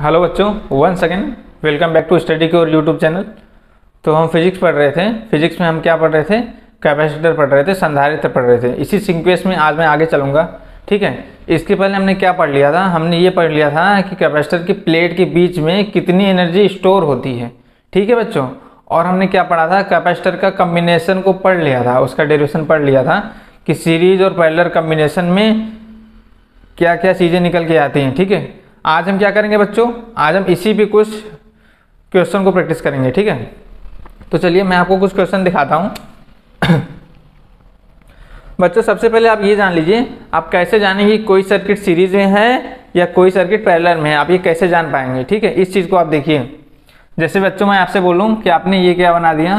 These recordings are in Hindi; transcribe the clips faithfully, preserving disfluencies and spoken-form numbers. हेलो बच्चों, one second, welcome back to study cure YouTube channel. तो हम फिजिक्स पढ़ रहे थे। फिजिक्स में हम क्या पढ़ रहे थे? कैपेसिटर पढ़ रहे थे, संधारित्र पढ़ रहे थे। इसी सीक्वेंस में आज मैं आगे चलूँगा, ठीक है। इसके पहले हमने क्या पढ़ लिया था? हमने ये पढ़ लिया था कि कैपेसिटर की प्लेट के बीच में कितनी एनर्जी स्टोर होती है, ठीक है बच्चों। और हमने क्या पढ़ा था? कैपेसिटर का कम्बिनेशन को पढ़ लिया था, उसका डेरिवेशन पढ़ लिया था कि सीरीज और पैरेलल कम्बिनेशन में क्या क्या चीज़ें निकल के आती हैं, ठीक है। आज हम क्या करेंगे बच्चों? आज हम इसी पे कुछ क्वेश्चन को प्रैक्टिस करेंगे, ठीक है। तो चलिए मैं आपको कुछ क्वेश्चन दिखाता हूँ। बच्चों सबसे पहले आप ये जान लीजिए, आप कैसे जानेंगे कोई सर्किट सीरीज में है या कोई सर्किट पैरेलल में है, आप ये कैसे जान पाएंगे, ठीक है। इस चीज़ को आप देखिए। जैसे बच्चों मैं आपसे बोलूँ कि आपने ये क्या बना दिया,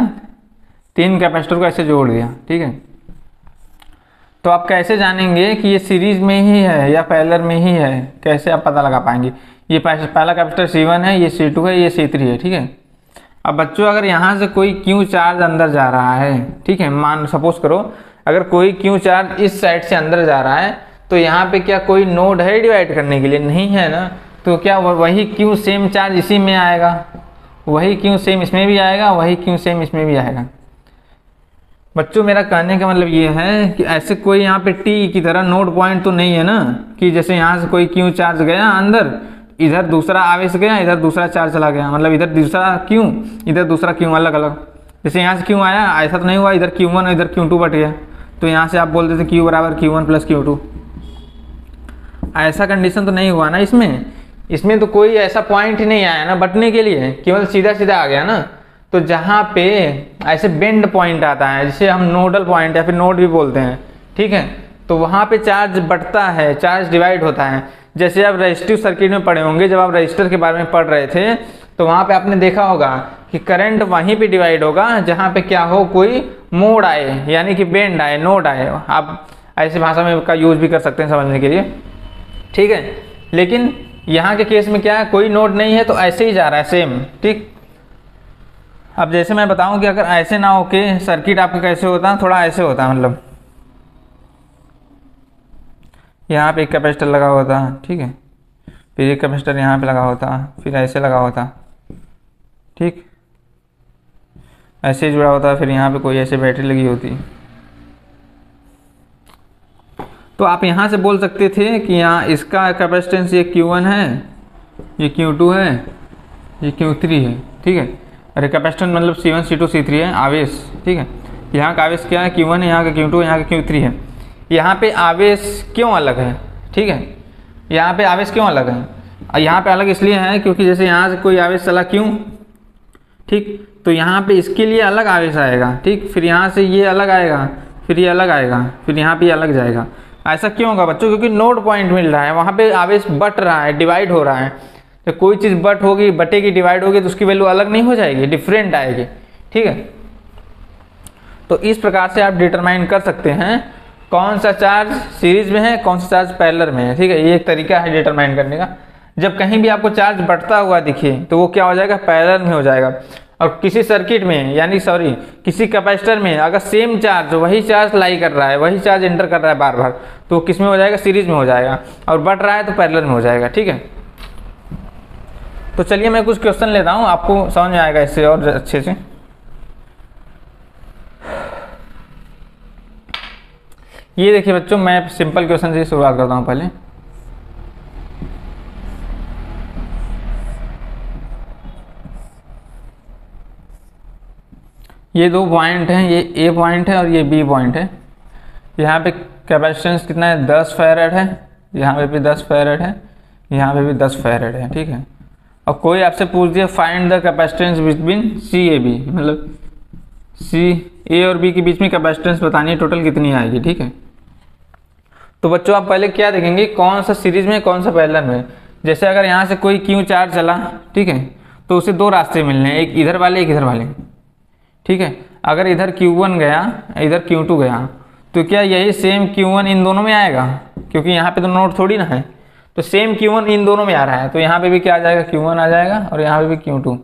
तीन कैपेसिटर को ऐसे जोड़ दिया, ठीक है। तो आप कैसे जानेंगे कि ये सीरीज में ही है या पैरेलल में ही है, कैसे आप पता लगा पाएंगे? ये पहला कैपेसिटर सी वन है, ये सी टू है, ये सी थ्री है, ठीक है। अब बच्चों अगर यहाँ से कोई क्यू चार्ज अंदर जा रहा है, ठीक है, मान सपोज करो अगर कोई क्यू चार्ज इस साइड से अंदर जा रहा है, तो यहाँ पे क्या कोई नोड है डिवाइड करने के लिए? नहीं है ना। तो क्या वही क्यू सेम चार्ज इसी में आएगा, वही क्यू सेम इसमें भी आएगा, वही क्यू सेम इसमें भी आएगा। बच्चों मेरा कहने का मतलब ये है कि ऐसे कोई यहाँ पे टी की तरह नोड पॉइंट तो नहीं है ना, कि जैसे यहाँ से कोई क्यू चार्ज गया अंदर, इधर दूसरा आवेश गया, इधर दूसरा चार्ज चला गया, मतलब इधर दूसरा क्यू, इधर दूसरा क्यू, अलग अलग। जैसे यहाँ से क्यू आया, ऐसा तो नहीं हुआ, इधर क्यू वन और इधर क्यू टू बट गया, तो यहाँ से आप बोलते थे क्यू बराबर Q one plus Q two, ऐसा कंडीशन तो नहीं हुआ ना इसमें। इसमें तो कोई ऐसा पॉइंट ही नहीं आया ना बटने के लिए, केवल सीधा सीधा आ गया ना। तो जहाँ पे ऐसे बेंड पॉइंट आता है, जिसे हम नोडल पॉइंट या फिर नोड भी बोलते हैं, ठीक है, तो वहाँ पे चार्ज बटता है, चार्ज डिवाइड होता है। जैसे आप रेजिस्टिव सर्किट में पढ़े होंगे, जब आप रेजिस्टर के बारे में पढ़ रहे थे, तो वहाँ पे आपने देखा होगा कि करंट वहीं पे डिवाइड होगा जहाँ पे क्या हो, कोई मोड़ आए, यानी कि बेंड आए, नोड आए, आप ऐसी भाषा में उसका यूज भी कर सकते हैं समझने के लिए, ठीक है। लेकिन यहाँ के केस में क्या है, कोई नोड नहीं है तो ऐसे ही जा रहा है सेम, ठीक। अब जैसे मैं बताऊं कि अगर ऐसे ना हो के सर्किट आपका कैसे होता है, थोड़ा ऐसे होता है, मतलब यहाँ पे एक कैपेसिटर लगा होता है, ठीक है, फिर एक कैपेसिटर यहाँ पे लगा होता है, फिर ऐसे लगा होता है, ठीक, ऐसे जुड़ा होता है, फिर यहाँ पे कोई ऐसे बैटरी लगी होती। तो आप यहाँ से बोल सकते थे कि यहाँ इसका कैपेसिटेंस ये क्यू वन है, ये क्यू टू है, ये क्यू थ्री है, ठीक है। अरे कैपेसिटर मतलब C one, C two, C three है आवेश, ठीक है। यहाँ का आवेश क्या है, क्यू वन है, यहाँ का क्यू टू है, यहाँ का क्यू थ्री है। यहाँ पे आवेश क्यों अलग है, ठीक है, यहाँ पे आवेश क्यों अलग है? यहाँ पे अलग इसलिए है क्योंकि जैसे यहाँ से कोई आवेश चला क्यू, ठीक, तो यहाँ पे इसके लिए अलग आवेश आएगा, ठीक, फिर यहाँ से ये अलग आएगा, फिर ये अलग आएगा, फिर यहाँ पर अलग जाएगा। ऐसा क्यों होगा बच्चों? क्योंकि नोड पॉइंट मिल रहा है, वहाँ पर आवेश बट रहा है, डिवाइड हो रहा है। तो कोई चीज़ बट होगी, बटेगी, डिवाइड होगी, तो उसकी वैल्यू अलग नहीं हो जाएगी, डिफरेंट आएगी, ठीक है। तो इस प्रकार से आप डिटरमाइन कर सकते हैं कौन सा चार्ज सीरीज में है, कौन सा चार्ज पैरेलल में है, ठीक है। ये एक तरीका है डिटरमाइन करने का। जब कहीं भी आपको चार्ज बढ़ता हुआ दिखे तो वो क्या हो जाएगा, पैरेलल में हो जाएगा। और किसी सर्किट में, यानी सॉरी किसी कैपेसिटर में अगर सेम चार्ज, वही चार्ज लाई कर रहा है, वही चार्ज एंटर कर रहा है बार बार, तो वो किस में हो जाएगा, सीरीज में हो जाएगा, और बढ़ रहा है तो पैरेलल में हो जाएगा, ठीक है। तो चलिए मैं कुछ क्वेश्चन लेता हूँ, आपको समझ में आएगा इससे और अच्छे से। ये देखिए बच्चों, मैं सिंपल क्वेश्चन से शुरुआत करता हूँ पहले। ये दो पॉइंट हैं, ये ए पॉइंट है और ये बी पॉइंट है। यहाँ पे कैपेसिटेंस कितना है, दस फैरेड है, यहाँ पे भी दस फैरेड है, यहाँ पे भी दस फैरेड है, ठीक है। और कोई आपसे पूछ दिया find the capacitance between C A B, मतलब सी ए और बी के बीच में कैपेसिटेंस बतानी है, टोटल कितनी आएगी, ठीक है। तो बच्चों आप पहले क्या देखेंगे, कौन सा सीरीज में कौन सा पैरेलल में। जैसे अगर यहाँ से कोई क्यू चार्ज चला, ठीक है, तो उसे दो रास्ते मिलने हैं, एक इधर वाले एक इधर वाले, ठीक है। अगर इधर क्यू वन गया, इधर क्यू टू गया, तो क्या यही सेम क्यू वन इन दोनों में आएगा? क्योंकि यहाँ पे तो नोड थोड़ी ना है, तो सेम क्यू वन इन दोनों में आ रहा है, तो यहाँ पे भी क्या आ जाएगा, क्यू वन आ जाएगा, और यहाँ पे भी क्यू टू,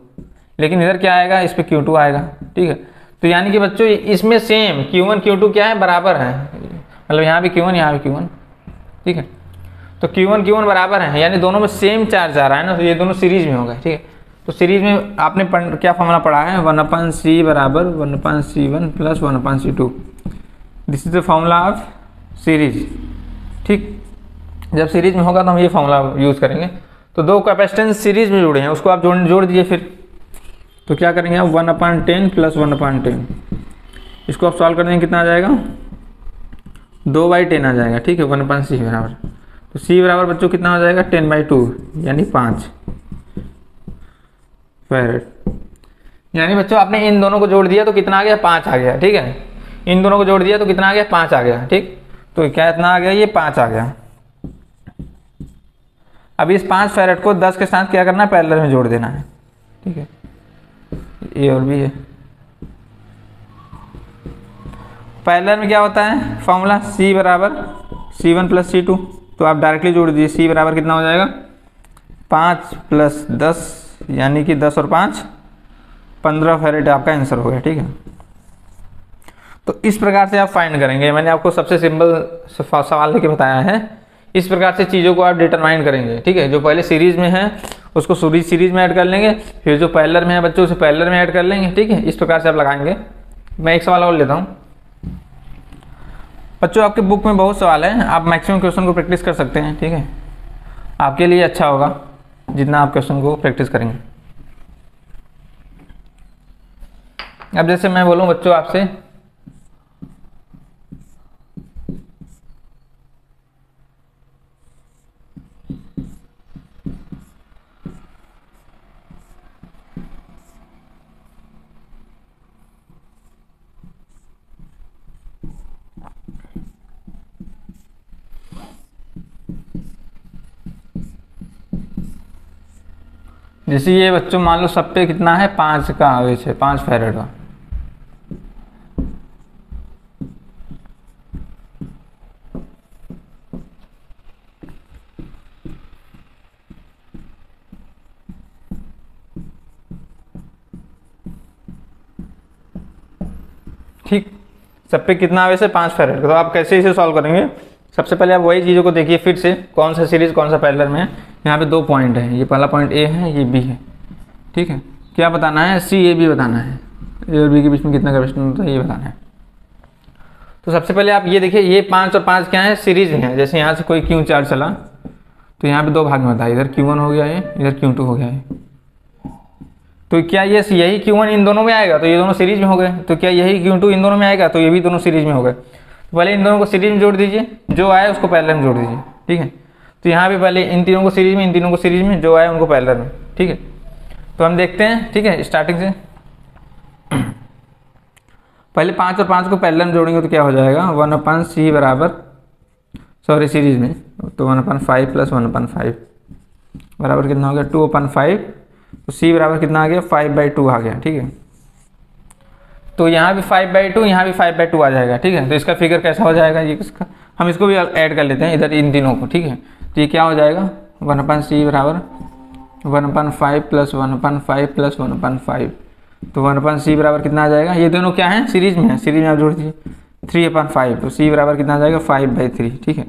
लेकिन इधर क्या आएगा, इस पे क्यू टू आएगा, ठीक है। तो यानी कि बच्चों इसमें same Q one Q two क्या है, बराबर है, मतलब यहाँ भी क्यू वन यहाँ भी क्यू वन, ठीक है। तो Q वन Q वन बराबर है, यानी दोनों में सेम चार्ज आ रहा है ना, तो ये दोनों सीरीज में होगा। ठीक है, तो सीरीज में आपने पन, क्या फॉर्मूला पढ़ा है, वन अपन सी बराबर one upon C one plus one upon C two. This is the formula of series. ठीक, जब सीरीज में होगा तो हम ये फॉर्मूला यूज़ करेंगे। तो दो कैपेसिटेंस सीरीज में जुड़े हैं, उसको आप जोड़ जोड़ दीजिए। फिर तो क्या करेंगे आप, one upon ten plus one upon ten, इसको आप सॉल्व कर देंगे, कितना आ जाएगा, दो बाई टेन आ जाएगा। ठीक है, वन अपन सी बराबर, तो सी बराबर बच्चों कितना हो जाएगा, टेन बाई टू, यानी पाँच फेरेड। यानी बच्चों आपने इन दोनों को जोड़ दिया तो कितना आ गया, पाँच आ गया। ठीक है, इन दोनों को जोड़ दिया तो कितना आ गया, पाँच आ गया। ठीक, तो क्या इतना आ गया, ये पाँच आ गया। अब इस पाँच फेरेड को दस के साथ क्या करना है, पैरेलल में जोड़ देना है। ठीक है, ये और भी है। पैरेलल में क्या होता है फॉर्मूला, C बराबर C one plus C two, तो आप डायरेक्टली जोड़ दीजिए। C बराबर कितना हो जाएगा, पाँच प्लस दस, यानी कि दस और पाँच पंद्रह फेरेड आपका आंसर हो गया। ठीक है, तो इस प्रकार से आप फाइंड करेंगे। मैंने आपको सबसे सिंपल सवाल लेके बताया है, इस प्रकार से चीज़ों को आप डिटरमाइन करेंगे। ठीक है, जो पहले सीरीज में है उसको सीरीज सीरीज में ऐड कर लेंगे, फिर जो पैरेलल में है बच्चों उसे पैरेलल में ऐड कर लेंगे। ठीक है, इस प्रकार से आप लगाएंगे। मैं एक सवाल और लेता हूँ बच्चों, आपके बुक में बहुत सवाल हैं, आप मैक्सिमम क्वेश्चन को प्रैक्टिस कर सकते हैं। ठीक है, आपके लिए अच्छा होगा जितना आप क्वेश्चन को प्रैक्टिस करेंगे। अब जैसे मैं बोलूँ बच्चों आपसे, जैसे ये बच्चों मान लो सब पे कितना है, पाँच का आवेश है, पाँच फेरेड का। ठीक, सब पे कितना आवेश है, पाँच फेरेड का। तो आप कैसे इसे सॉल्व करेंगे, सबसे पहले आप वही चीज़ों को देखिए फिर से, कौन सा सीरीज कौन सा पैरेलल में है। यहाँ पे दो पॉइंट है, ये पहला पॉइंट ए है, ये बी है। ठीक है, क्या बताना है, सी ए बी बताना है, ए और बी के बीच में कितना कैपेसिटेंस होता है ये बताना है। तो सबसे पहले आप ये देखिए, ये पाँच और पाँच क्या है, सीरीज में है। जैसे यहाँ से कोई क्यू चार्ज चला तो यहाँ पे दो भाग में होता है, इधर क्यू वन हो गया है, इधर क्यू टू हो गया है। तो क्या ये यही क्यू वन इन दोनों में आएगा, तो ये दोनों सीरीज में हो गए। तो क्या यही क्यू टू इन दोनों में आएगा, तो ये भी दोनों सीरीज में हो गए। पहले इन दोनों को सीरीज में जोड़ दीजिए, जो आए उसको पैरेलल में जोड़ दीजिए। ठीक है, तो यहाँ पे पहले इन तीनों को सीरीज में, इन तीनों को सीरीज में, जो आए उनको पैरेलल में। ठीक है, तो हम देखते हैं। ठीक है, स्टार्टिंग से पहले पाँच और पाँच को पैरेलल में जोड़ेंगे तो क्या हो जाएगा, वन अपन सी बराबर, सॉरी सीरीज में, तो one upon five plus one upon five बराबर कितना हो गया, टू अपन फाइव। तो सी बराबर कितना आ गया, फाइव बाई टू आ गया। ठीक है, तो यहाँ भी फाइव बाई टू, यहाँ भी फाइव बाई टू आ जाएगा। ठीक है, तो इसका फिगर कैसा हो जाएगा, ये इसका हम इसको भी ऐड कर लेते हैं इधर इन तीनों को। ठीक है, तो ये क्या हो जाएगा, वन अपन सी बराबर one upon five plus one upon five plus one upon five, तो वन अपन सी बराबर कितना आ जाएगा, ये दोनों क्या हैं सीरीज में है, सीरीज में आप जोड़ दीजिए, थ्री अपन फाइव। तो सी बराबर कितना आ जाएगा, फाइव बाई थ्री। ठीक है,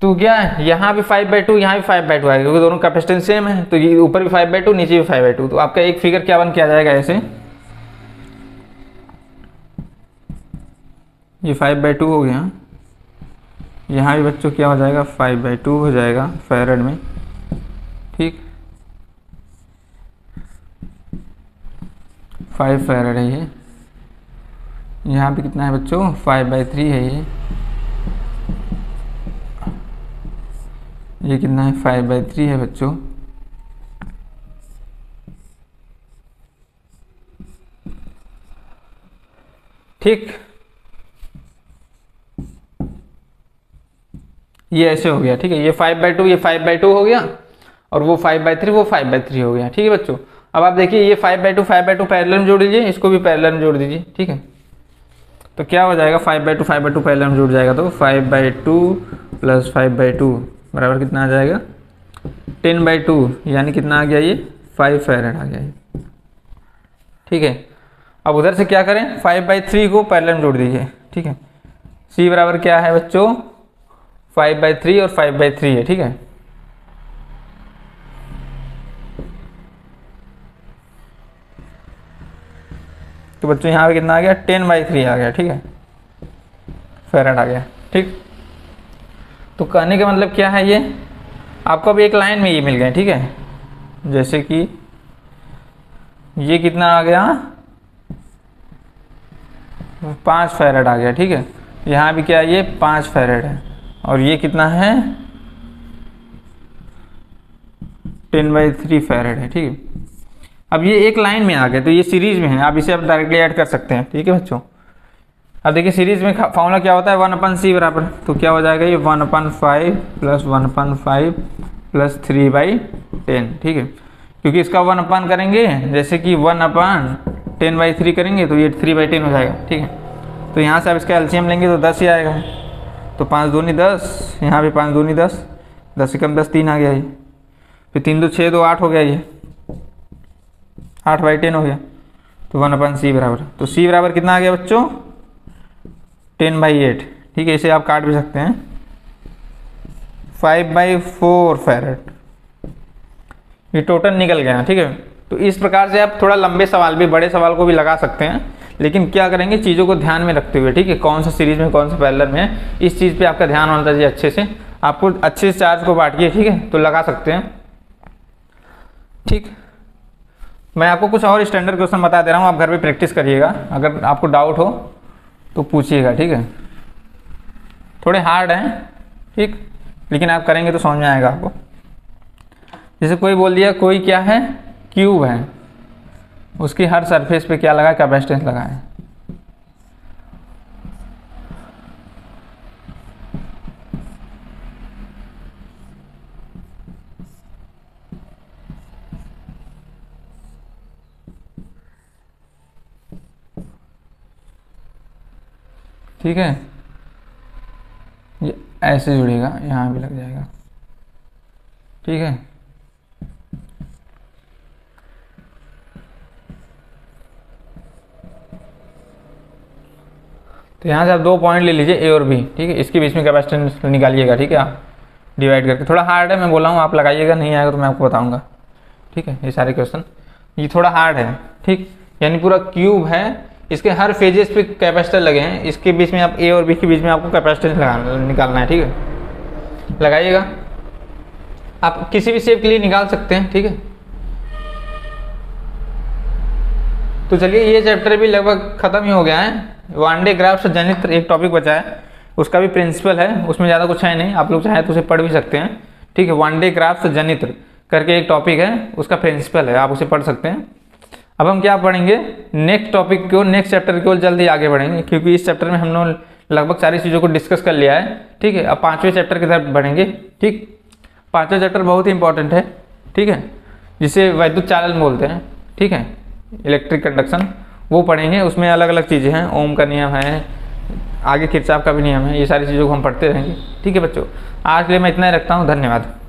तो क्या है, यहाँ भी फाइव बाई टू, यहाँ भी फाइव बाई टू आएगा, क्योंकि दोनों कैपेसिटेंस सेम है। तो ये ऊपर भी फाइव बाई टू, नीचे भी फाइव बाई टू। तो आपका एक फिगर क्या बन के आ जाएगा, ऐसे ये फाइव बाई टू हो गया, यहाँ भी बच्चों क्या हो जाएगा, फाइव बाई टू हो जाएगा फेरेड में। ठीक, फाइव फेरेड है ये, यहाँ पे कितना है बच्चों, फाइव बाई थ्री है ये, ये कितना है, फाइव बाई थ्री है बच्चों। ठीक, ये ऐसे हो गया। ठीक है, ये फाइव बाई टू, ये फाइव बाई टू हो गया, और वो फाइव बाई थ्री, वो फाइव बाई थ्री हो गया। ठीक है बच्चों, अब आप देखिए ये five by two five by two parallel में जोड़ दीजिए, इसको भी पैरेलल में जोड़ दीजिए। ठीक है, तो क्या हो जाएगा, five by two five by two parallel में जुड़ जाएगा, तो five by two plus five by two बराबर कितना आ जाएगा, टेन बाई टू, यानी कितना आ गया, ये फाइव फेरेड आ गया ये। ठीक है, अब उधर से क्या करें, फाइव बाई थ्री को पैरेलल में जोड़ दीजिए। ठीक है, सी बराबर क्या है बच्चों, फाइव बाई थ्री और फाइव बाई थ्री है, ठीक है। तो बच्चों यहाँ पे कितना आ गया, टेन बाई थ्री आ गया, ठीक है, फैराड आ गया, ठीक। तो कहने का मतलब क्या है, ये आपको अब एक लाइन में ये मिल गए, ठीक है। जैसे कि ये कितना आ गया, पाँच फैराड आ गया, ठीक है। यहाँ भी क्या है, ये पाँच फैराड है, और ये कितना है, टेन बाई थ्री फैराड है, ठीक है। अब ये एक लाइन में आ गए, तो ये सीरीज में है, आप इसे आप डायरेक्टली ऐड कर सकते हैं, ठीक है बच्चों। अब देखिए सीरीज में फार्मूला क्या होता है, वन अपन सी बराबर, तो क्या हो जाएगा ये one upon five plus one upon five plus three by ten, ठीक है। क्योंकि इसका वन अपन करेंगे, जैसे कि one upon ten by three करेंगे तो ये थ्री बाई टेन हो जाएगा, ठीक है। तो यहाँ से आप इसका एलसीएम लेंगे तो दस ही आएगा, तो पाँच दूनी दस, यहाँ भी पाँच दूनी दस, दस से कम दस, तीन आ गया ये, फिर तीन दो छः, दो आठ हो गया, ये आठ बाई टेन हो गया, तो वन अपन सी बराबर, तो सी बराबर कितना आ गया बच्चों, टेन बाई एट, ठीक है। इसे आप काट भी सकते हैं, फाइव बाई फोर फैरड, ये टोटल निकल गया, ठीक है। तो इस प्रकार से आप थोड़ा लंबे सवाल भी, बड़े सवाल को भी लगा सकते हैं, लेकिन क्या करेंगे, चीज़ों को ध्यान में रखते हुए, ठीक है। कौन सा सीरीज में, कौन सा पैरेलल में है, इस चीज़ पे आपका ध्यान होना चाहिए अच्छे से। आपको अच्छे से चार्ज को बांटिए, ठीक है, तो लगा सकते हैं, ठीक। मैं आपको कुछ और स्टैंडर्ड क्वेश्चन बता दे रहा हूँ, आप घर पे प्रैक्टिस करिएगा, अगर आपको डाउट हो तो पूछिएगा, ठीक है। थोड़े हार्ड हैं, ठीक, लेकिन आप करेंगे तो समझ में आएगा आपको। जैसे कोई बोल दिया, कोई क्या है, क्यूब है, उसकी हर सरफेस पे क्या लगा, कैपेसिटेंस लगा है। ठीक है, ये ऐसे जुड़ेगा, यहाँ भी लग जाएगा, ठीक है। तो यहाँ से आप दो पॉइंट ले लीजिए, ए और बी, ठीक है। इसके बीच में कैपेसिटेंस निकालिएगा, ठीक है, आप डिवाइड करके। थोड़ा हार्ड है, मैं बोला हूँ, आप लगाइएगा, नहीं आएगा तो मैं आपको बताऊँगा, ठीक है। ये सारे क्वेश्चन, ये थोड़ा हार्ड है, ठीक। यानी पूरा क्यूब है, इसके हर फेजेस पे कैपेसिटर लगे हैं, इसके बीच में आप ए और बी के बीच में आपको कैपेसिटेंस लगाना निकालना है, ठीक है। लगाइएगा, आप किसी भी शेप के लिए निकाल सकते हैं, ठीक है। तो चलिए, ये चैप्टर भी लगभग खत्म ही हो गया है। वानडे ग्राफ से जनित एक टॉपिक बचा है, उसका भी प्रिंसिपल है, उसमें ज़्यादा कुछ है नहीं, आप लोग चाहें तो उसे पढ़ भी सकते हैं, ठीक है। वानडे ग्राफ से जनित करके एक टॉपिक है, उसका प्रिंसिपल है, आप उसे पढ़ सकते हैं। अब हम क्या पढ़ेंगे, नेक्स्ट टॉपिक को, नेक्स्ट चैप्टर को जल्दी आगे बढ़ेंगे, क्योंकि इस चैप्टर में हमने लगभग सारी चीज़ों को डिस्कस कर लिया है, ठीक है। अब पांचवें चैप्टर की तरफ बढ़ेंगे, ठीक। पांचवा चैप्टर बहुत ही इंपॉर्टेंट है, ठीक है, जिसे वैद्युत चालन बोलते हैं, ठीक है, इलेक्ट्रिक कंडक्शन, वो पढ़ेंगे। उसमें अलग अलग चीज़ें हैं, ओम का नियम है, आगे किरचॉफ का भी नियम है, ये सारी चीज़ों को हम पढ़ते रहेंगे, ठीक है बच्चों। आज के लिए मैं इतना ही रखता हूँ, धन्यवाद।